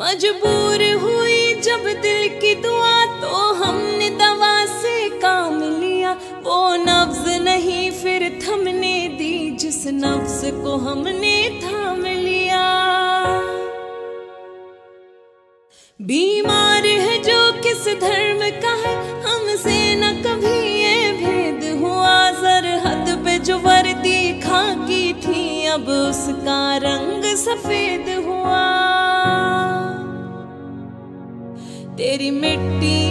मजबूर हुई जब दिल की दुआ तो हमने दवा से काम लिया। वो नब्ज नहीं फिर थमने दी जिस नब्ज को हमने थाम लिया। बीमार है जो किस धर्म का है हमसे न कभी ये भेद हुआ। सरहद पे जो वर्दी खाकी थी अब उसका रंग सफेद हुआ। तेरी मिट्टी